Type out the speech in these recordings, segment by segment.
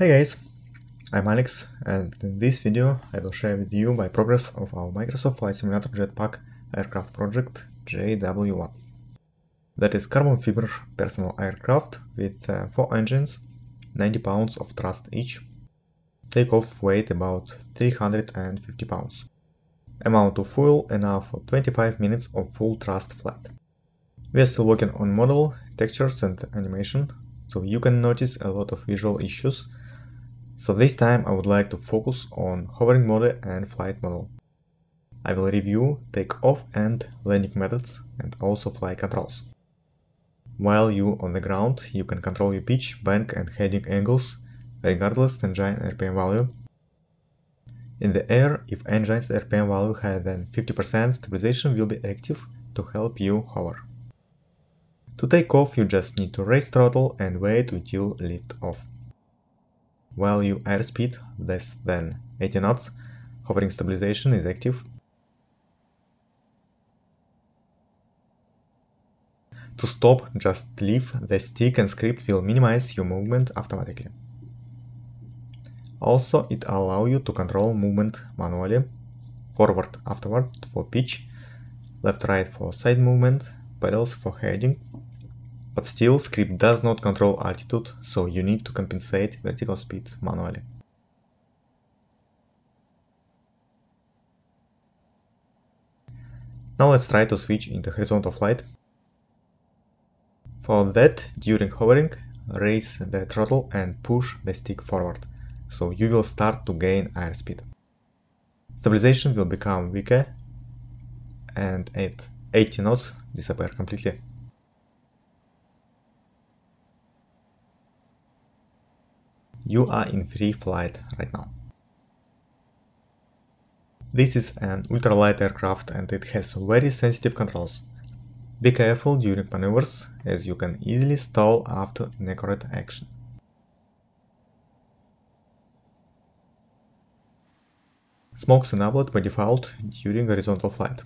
Hey guys, I'm Alex, and in this video I will share with you my progress of our Microsoft Flight Simulator Jetpack aircraft project JW1. That is carbon fiber personal aircraft with 4 engines, 90 pounds of thrust each, takeoff weight about 350 pounds, amount of fuel enough for 25 minutes of full thrust flight. We are still working on model, textures and animation, so you can notice a lot of visual issues. So this time I would like to focus on hovering model and flight model. I will review take-off and landing methods and also flight controls. While you on the ground, you can control your pitch, bank and heading angles, regardless engine RPM value. In the air, if engine's RPM value higher than 50%, stabilization will be active to help you hover. To take off, you just need to raise throttle and wait until lift off. While you airspeed less than 80 knots, hovering stabilization is active. To stop, just leave the stick and script will minimize your movement automatically. Also, it allows you to control movement manually, forward, afterward for pitch, left, right for side movement, pedals for heading. But still, script does not control altitude, so you need to compensate vertical speed manually. Now let's try to switch into horizontal flight. For that, during hovering, raise the throttle and push the stick forward, so you will start to gain airspeed. Stabilization will become weaker and at 80 knots disappear completely. You are in free flight right now. This is an ultralight aircraft and it has very sensitive controls. Be careful during maneuvers, as you can easily stall after inaccurate action. Smokes enabled by default during horizontal flight.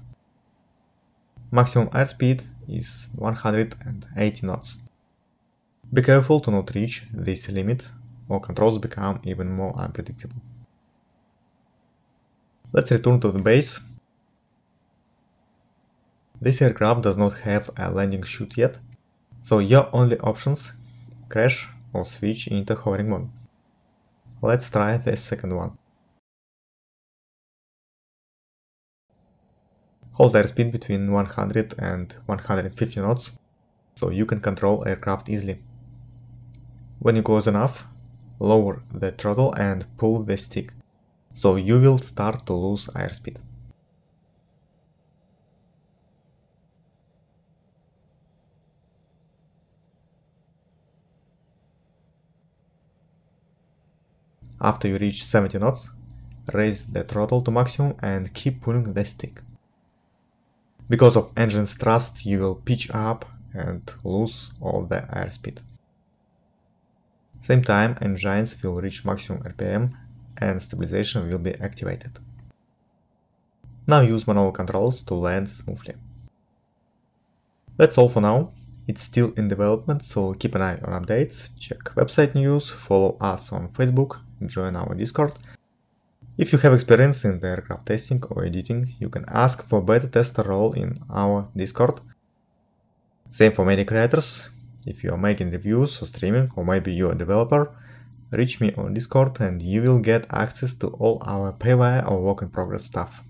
Maximum airspeed is 180 knots. Be careful to not reach this limit, or controls become even more unpredictable. Let's return to the base. This aircraft does not have a landing chute yet, so your only options crash or switch into hovering mode. Let's try the second one. Hold airspeed between 100 and 150 knots, so you can control aircraft easily. When you close enough, lower the throttle and pull the stick, so you will start to lose airspeed. After you reach 70 knots, raise the throttle to maximum and keep pulling the stick. Because of engine's thrust, you will pitch up and lose all the airspeed. Same time, engines will reach maximum RPM and stabilization will be activated. Now use manual controls to land smoothly. That's all for now. It's still in development, so keep an eye on updates, check website news, follow us on Facebook, join our Discord. If you have experience in the aircraft testing or editing, you can ask for beta tester role in our Discord. Same for many creators. If you are making reviews or streaming, or maybe you are a developer, reach me on Discord and you will get access to all our payware or work in progress stuff.